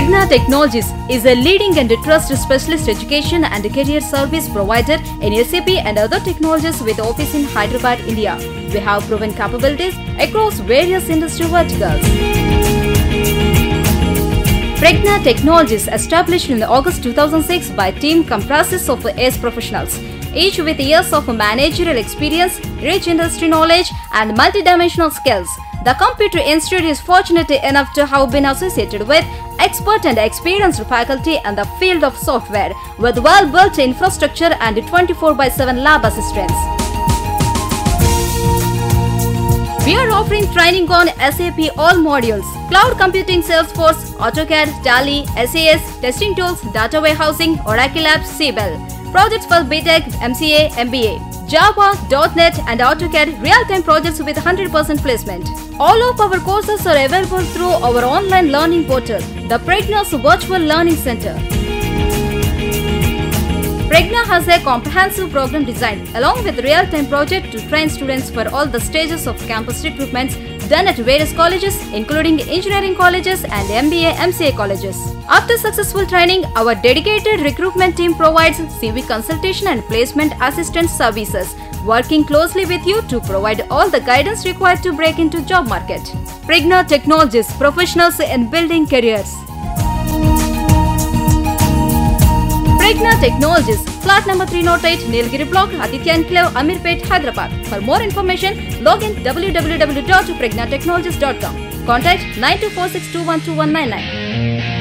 Pragna Technologies is a leading and trusted specialist education and career service provider in SAP and other technologies with office in Hyderabad, India. We have proven capabilities across various industry verticals. Pragna Technologies, established in August 2006 by a team comprises of AS professionals, each with years of managerial experience, rich industry knowledge and multidimensional skills. The Computer Institute is fortunate enough to have been associated with expert and experienced faculty in the field of software, with well-built infrastructure and 24/7 lab assistance. We are offering training on SAP all modules, cloud computing, Salesforce, AutoCAD, DALI, SAS, testing tools, data warehousing, Oracle Apps, Siebel. Projects for BTech, MCA, MBA, Java, .NET and AutoCAD, real-time projects with 100% placement. All of our courses are available through our online learning portal, the Pragna Virtual Learning Center. Pragna has a comprehensive program design along with real-time project to train students for all the stages of campus recruitments done at various colleges, including engineering colleges and MBA, MCA colleges. After successful training, our dedicated recruitment team provides CV consultation and placement assistance services, working closely with you to provide all the guidance required to break into job market. Pragna Technologies, professionals in building careers. Pragna Technologies, flat number 308, Nilgiri Block, Aditya Enclave, Amirpet, Hyderabad. For more information, log in www.pragnatechnologies.com. Contact 9246212199.